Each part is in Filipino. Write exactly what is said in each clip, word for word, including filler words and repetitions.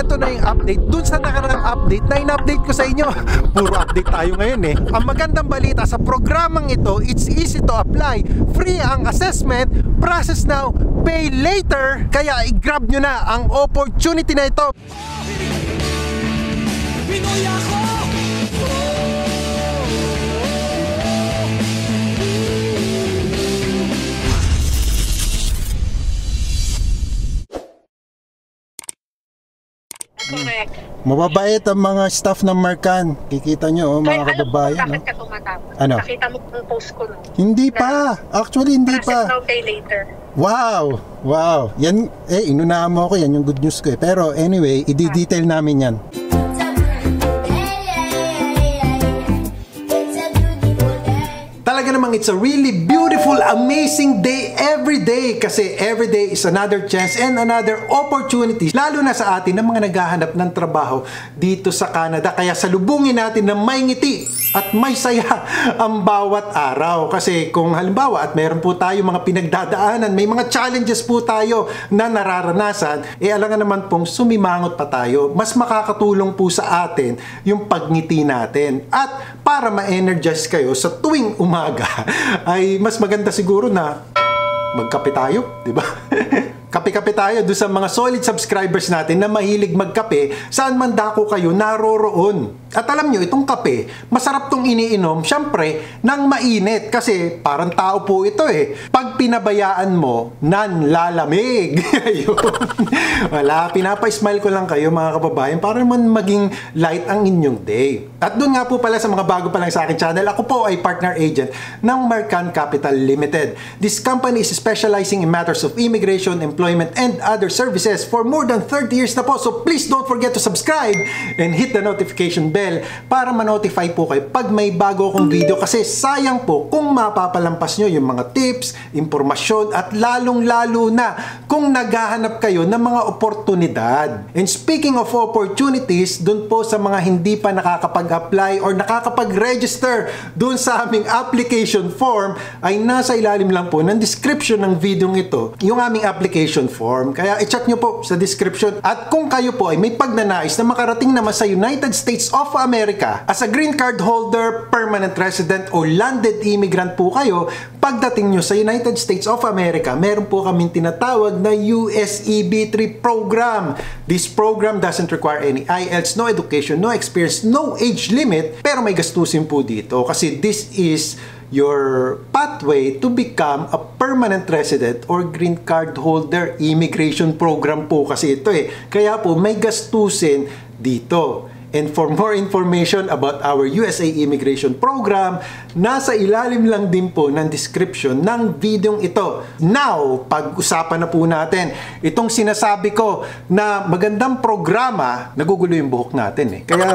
eto na yung update dun sa nakarang update na in-update ko sa inyo. Puro update tayo ngayon eh. Ang magandang balita sa programang ito, it's easy to apply, free ang assessment, process now, pay later. Kaya i-grab nyo na ang opportunity na ito. Pinoy ako! Correct. Mababait ang mga staff ng Mercan. Kikita nyo, oh, mga kababayan. Ay, alam mo kung bakit ka tumatawag. Ano? Nakita mo kung post ko nun. Hindi pa. Actually, hindi pa. Process now, pay later. Wow! Wow! Yan, eh, inunahan mo ako. Yan yung good news ko eh. Pero anyway, i-detail namin yan. Talaga namang it's a really beautiful, amazing day every day kasi every day is another chance and another opportunity, lalo na sa atin ng mga naghahanap ng trabaho dito sa Canada. Kaya salubungin natin na may ngiti at may saya ang bawat araw kasi kung halimbawa at meron po tayo mga pinagdadaanan, may mga challenges po tayo na nararanasan, e eh, alangan naman pong sumimangot pa tayo. Mas makakatulong po sa atin yung pagngiti natin, at para ma-energize kayo sa tuwing um umaga ay mas maganda siguro na magkape tayo, di ba? Kape-kape tayo doon sa mga solid subscribers natin na mahilig magkape, saan man dako kayo naroroon. At alam nyo, itong kape, masarap tong iniinom, syempre, nang mainit. Kasi parang tao po ito eh. Pag pinabayaan mo, nanlalamig. Wala, pinapa-smile ko lang kayo mga kababayan para man maging light ang inyong day. At doon nga po pala sa mga bago pa lang sa akin channel, ako po ay partner agent ng Mercan Capital Limited. This company is specializing in matters of immigration, employment, and other services for more than thirty years na po. So please don't forget to subscribe and hit the notification bell para ma-notify po kayo pag may bago akong video, kasi sayang po kung mapapalampas nyo yung mga tips, impormasyon, at lalong-lalo na kung naghahanap kayo ng mga oportunidad. And speaking of opportunities, dun po sa mga hindi pa nakakapag-apply or nakakapag-register dun sa aming application form, ay nasa ilalim lang po ng description ng video ito yung aming application form. Kaya i-check nyo po sa description. At kung kayo po ay may pagnanais na makarating naman sa United States of America as a green card holder, permanent resident, o landed immigrant po kayo, pagdating nyo sa United States of America, meron po kaming tinatawag na U S E B three program. This program doesn't require any I E L T S, no education, no experience, no age limit, pero may gastusin po dito kasi this is your pathway to become a permanent resident or green card holder. Immigration program po kasi ito eh. Kaya po may gastusin dito. And for more information about our U S A Immigration Program, nasa ilalim lang din po ng description ng video ito. Now, pag-usapan na po natin itong sinasabi ko na magandang programa. Nagugulo yung buhok natin eh. Kaya,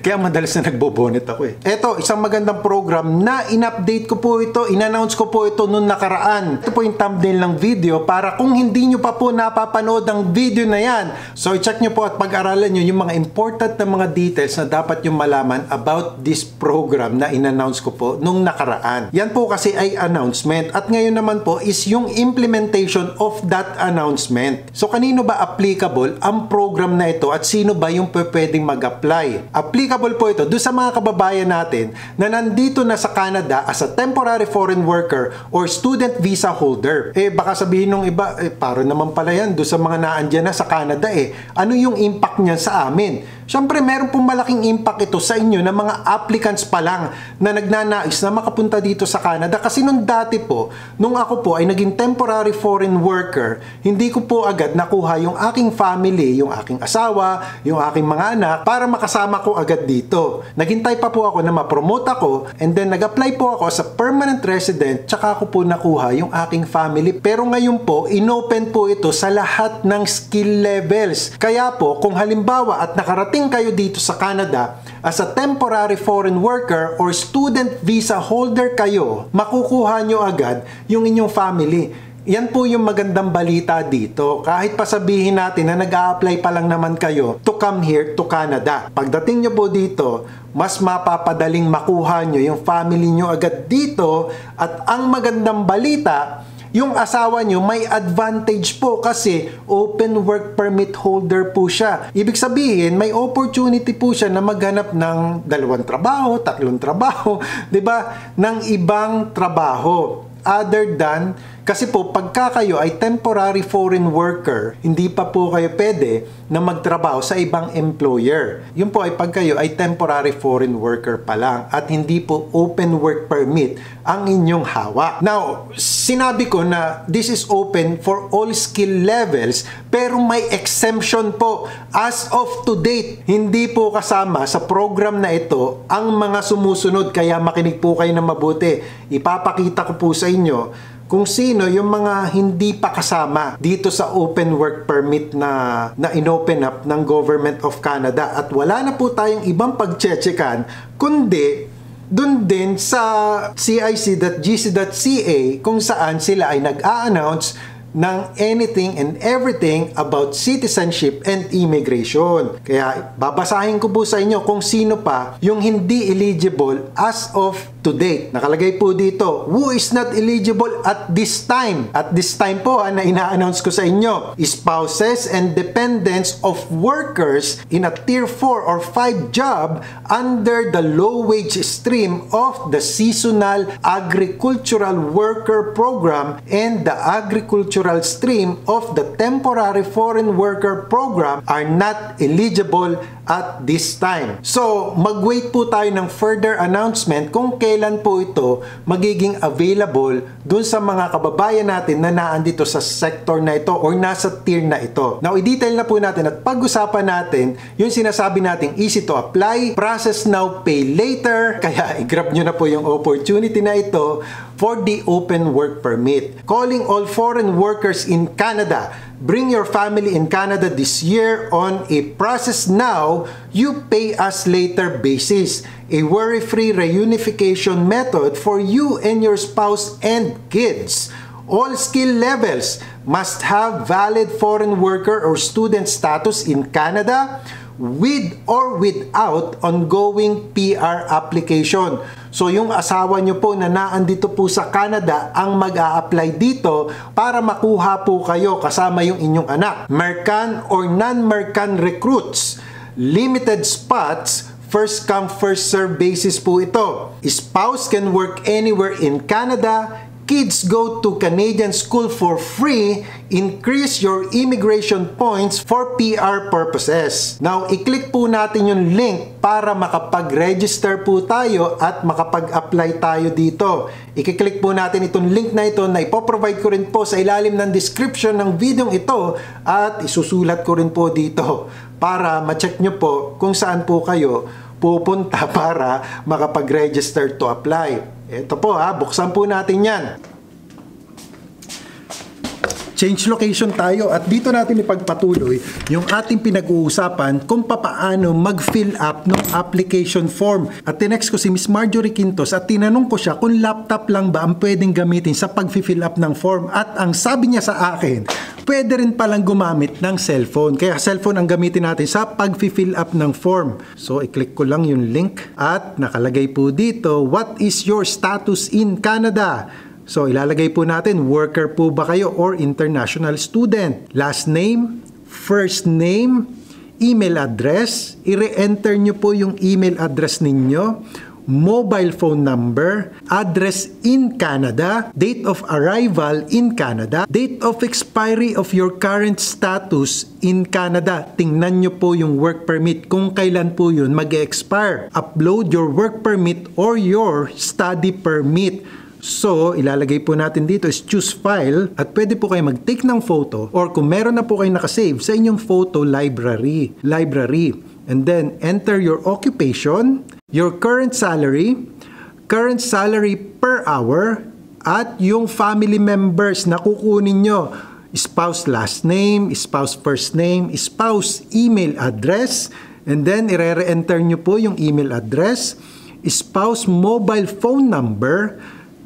kaya madalas na nagbobonet ako eh. Ito, isang magandang program na in-update ko po ito, in-announce ko po ito noong nakaraan. Ito po yung thumbnail ng video para kung hindi nyo pa po napapanood ang video na yan, so i-check nyo po at pag-aralan nyo yung mga important na mga details na dapat yung malaman about this program na in-announce ko po nung nakaraan. Yan po kasi ay announcement, at ngayon naman po is yung implementation of that announcement. So kanino ba applicable ang program na ito at sino ba yung pwedeng mag-apply? Applicable po ito doon sa mga kababayan natin na nandito na sa Canada as a temporary foreign worker or student visa holder. Eh baka sabihin nung iba, eh para naman pala yan doon sa mga naandyan na sa Canada eh. Ano yung impact niya sa amin? Siyempre, meron pong malaking impact ito sa inyo na mga applicants pa lang na nagnanais na makapunta dito sa Canada. Kasi nung dati po, nung ako po ay naging temporary foreign worker, hindi ko po agad nakuha yung aking family, yung aking asawa, yung aking mga anak, para makasama ko agad dito. Naghintay pa po ako na ma-promote ako, and then nag-apply po ako as a permanent resident, tsaka ako po nakuha yung aking family. Pero ngayon po, inopen po ito sa lahat ng skill levels. Kaya po, kung halimbawa at nakarating kayo dito sa Canada as a temporary foreign worker or student visa holder kayo, makukuha nyo agad yung inyong family. Yan po yung magandang balita dito. Kahit pa sabihin natin na nag-a-apply pa lang naman kayo to come here to Canada, pagdating nyo po dito, mas mapapadaling makuha nyo yung family nyo agad dito. At ang magandang balita yung asawa nyo may advantage po kasi open work permit holder po siya. Ibig sabihin, may opportunity po siya na maghanap ng dalawang trabaho, tatlong trabaho, di ba? Ng ibang trabaho. Other than, kasi po pagka kayo ay temporary foreign worker, hindi pa po kayo pwede na magtrabaho sa ibang employer. Yun po ay pag kayo ay temporary foreign worker pa lang at hindi po open work permit ang inyong hawak. Now, sinabi ko na this is open for all skill levels pero may exemption po. As of to date, hindi po kasama sa program na ito ang mga sumusunod, kaya makinig po kayo na mabuti. Ipapakita ko po sa inyo kung sino yung mga hindi pa kasama dito sa open work permit na, na inopen up ng Government of Canada, at wala na po tayong ibang pagchechekan kundi dun din sa C I C dot G C dot C A kung saan sila ay nag-a-announce ng anything and everything about citizenship and immigration. Kaya babasahin ko po sa inyo kung sino pa yung hindi eligible as of to date. Nakalagay po dito, who is not eligible at this time. At this time po na ina-announce ko sa inyo, spouses and dependents of workers in a tier four or five job under the low-wage stream of the Seasonal Agricultural Worker Program and the Agricultural stream of the Temporary Foreign Worker Program are not eligible at this time. So, mag-wait po tayo ng further announcement kung kailan po ito magiging available dun sa mga kababayan natin na naandito sa sector na ito or nasa tier na ito. Now, i-detail na po natin at pag-usapan natin yung sinasabi nating easy to apply, process now, pay later. Kaya, i-grab nyo na po yung opportunity na ito for the open work permit. Calling all foreign workers in Canada, bring your family in Canada this year on a process now, you pay us later basis. A worry-free reunification method for you and your spouse and kids. All skill levels must have valid foreign worker or student status in Canada with or without ongoing P R application. So yung asawa nyo po na naandito po sa Canada ang mag-a-apply dito para makuha po kayo kasama yung inyong anak. Mercan or non-mercan recruits, limited spots, first come first serve basis po ito. Spouse can work anywhere in Canada. Kids go to Canadian school for free. Increase your immigration points for P R purposes. Now, i-click po natin yung link para makapag-register po tayo at makapag-apply tayo dito. I-click po natin itong link na ito na ipoprovide ko rin po sa ilalim ng description ng video ito at isusulat ko rin po dito para ma-check nyo po kung saan po kayo pupunta para makapag-register to apply. Ito po ha, buksan po natin yan. Change location tayo at dito natin ipagpatuloy yung ating pinag-uusapan kung paano mag-fill up ng application form. At tinext ko si Miss Marjorie Quintos at tinanong ko siya kung laptop lang ba ang pwedeng gamitin sa pag-fill up ng form. At ang sabi niya sa akin, pwede rin palang gumamit ng cellphone. Kaya cellphone ang gamitin natin sa pag-fill up ng form. So, i-click ko lang yung link. At nakalagay po dito, what is your status in Canada? So, ilalagay po natin, worker po ba kayo or international student? Last name, first name, email address. I-re-enter nyo po yung email address ninyo. Mobile phone number, address in Canada, date of arrival in Canada, date of expiry of your current status in Canada. Tingnan nyo po yung work permit kung kailan po yun mag-expire. Upload your work permit or your study permit. So, ilalagay po natin dito is choose file at pwede po kayo mag-take ng photo or kung meron na po kayo nakasave sa inyong photo library. Library. And then, enter your occupation, your current salary, current salary per hour, at yung family members na kukunin nyo, spouse last name, spouse first name, spouse email address, and then i-re-enter nyo po yung email address, spouse mobile phone number,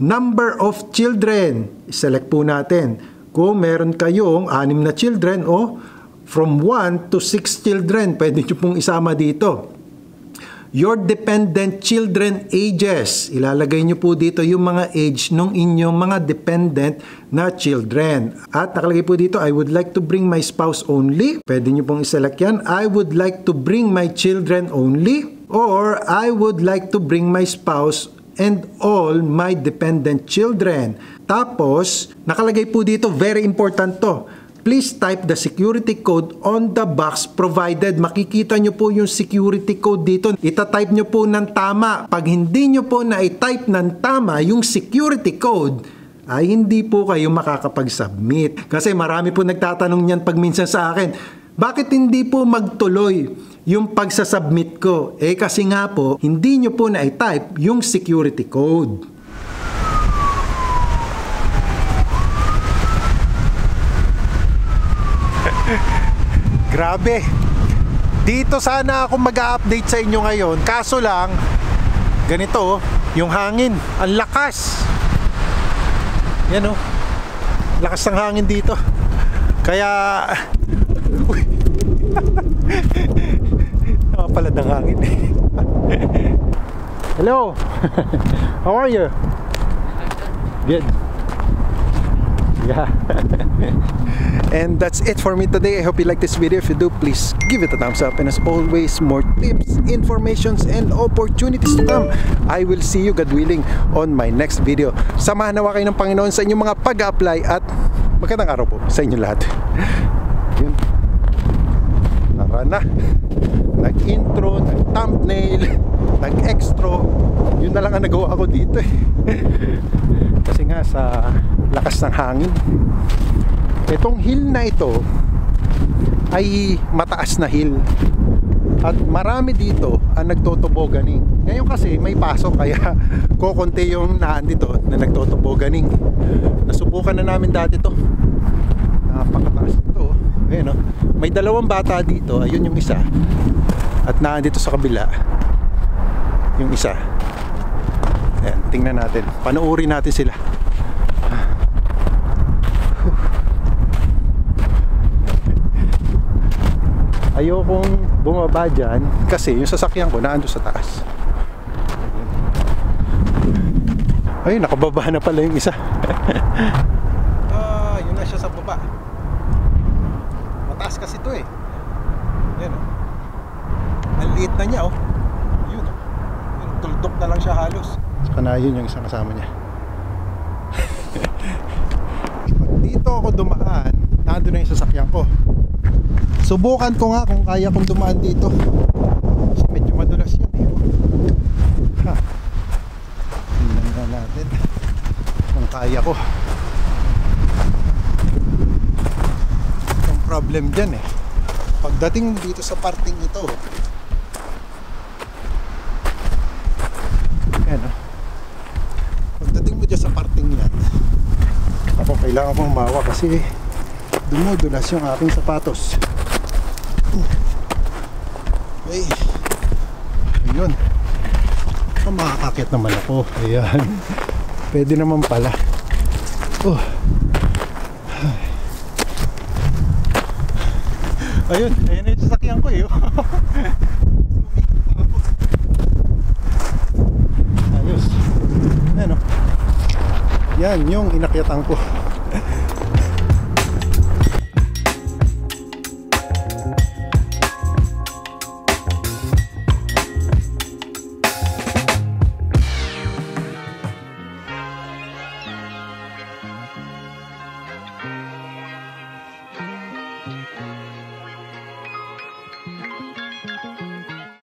number of children, select po natin. Kung meron kayong anim na children o from one to six children, pwede nyo pong isama dito. your dependent children ages. Ilalagay nyo po dito yung mga age ng inyong mga dependent na children. At nakalagay po dito, I would like to bring my spouse only. Pwede nyo pong iselect yan. I would like to bring my children only. Or I would like to bring my spouse and all my dependent children. Tapos, nakalagay po dito, very important to. Please type the security code on the box provided. Makikita nyo po yung security code dito. Itatype nyo po ng tama. Pag hindi nyo po na-type ng tama yung security code, ay hindi po kayo makakapag-submit. Kasi marami po nagtatanong niyan pag minsan sa akin, bakit hindi po magtuloy yung pagsasubmit ko? Eh kasi nga po, hindi nyo po na-type yung security code. Grabe, dito sana ako mag-update sa inyo ngayon. Kaso lang, ganito yung hangin, ang lakas. Yan o, lakas ng hangin dito. Kaya napapalad ng hangin. Hello. How are you? Good. Yeah. And that's it for me today. I hope you like this video. If you do, please give it a thumbs up. And as always, more tips, informations, and opportunities to come. I will see you, God willing, on my next video. Samahan nawa kayo ng Panginoon sa inyong mga pag-apply at magandang araw po sa inyong lahat. Yun. Tara na. Nag-intro, nag-thumbnail, nag-extro. Yun na lang ang nagawa ko dito eh. Kasi nga sa lakas ng hangin. Itong hill na ito ay mataas na hill at marami dito ang nagtotoboganing. Ngayon kasi may pasok, kaya kokonti yung naandito na nagtotoboganing. Nasubukan na namin dati to. Napakataas ito. Ayun, oh. May dalawang bata dito. Ayun yung isa. At naandito sa kabila yung isa. Ayan, tingnan natin. Panuuri natin sila. Ayokong bumaba dyan kasi yung sasakyan ko naandun sa taas. Ayun, nakababa na pala yung isa. Ah, yun na siya sa baba. Mataas kasi ito eh. Ayan o. Oh. Ang liit na niya o. Oh. Yun o. Oh. Tuldok na lang siya halos. Saka na yun yung isang kasama niya. Dito ako dumaan, naandun na yung sasakyan ko. Subukan ko nga kung kaya kong dumaan dito kasi medyo madulas yun eh. Ha, tingnan na natin kung kaya ko. Ang problem dyan eh, pagdating dito sa parting ito, ano, pagdating mo dyan sa parting yan, ako kailangan kong mawa kasi dumudulas yung aking sapatos. Ay, ayun. So, makakakit naman ako. Ayan. Pwede naman pala. Oh. Ayun, ayun na yung sasakyan ko eh. Ayos. Ayan o. Yan yung inakyatan ko.